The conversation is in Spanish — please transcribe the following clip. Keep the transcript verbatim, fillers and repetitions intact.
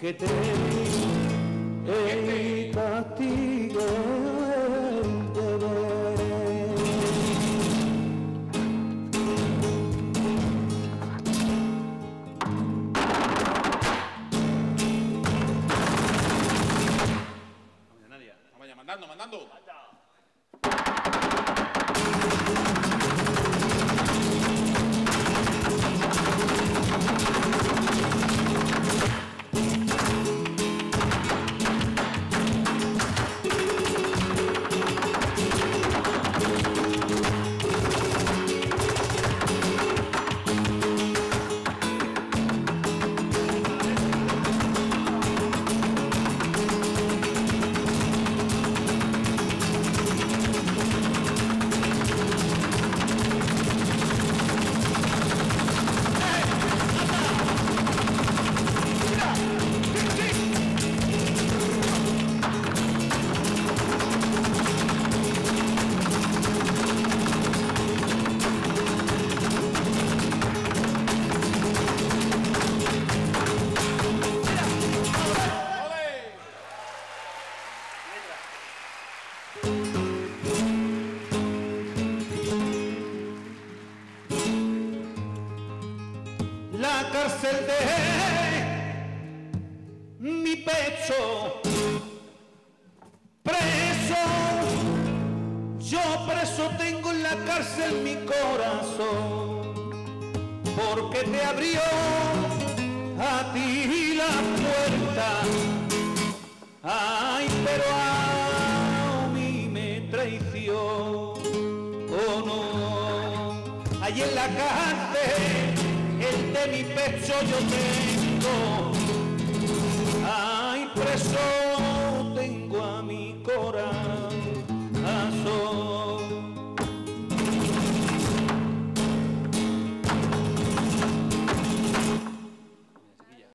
Que te he castigo el deber. Vamos, Nadia, vamos ya, mandando, mandando. La cárcel de mi pecho, preso, yo preso tengo en la cárcel mi corazón, porque te abrió a ti la puerta, ay, pero a mí me traicionó, oh no, allí en la cárcel, el de mi pecho yo tengo, ay, preso.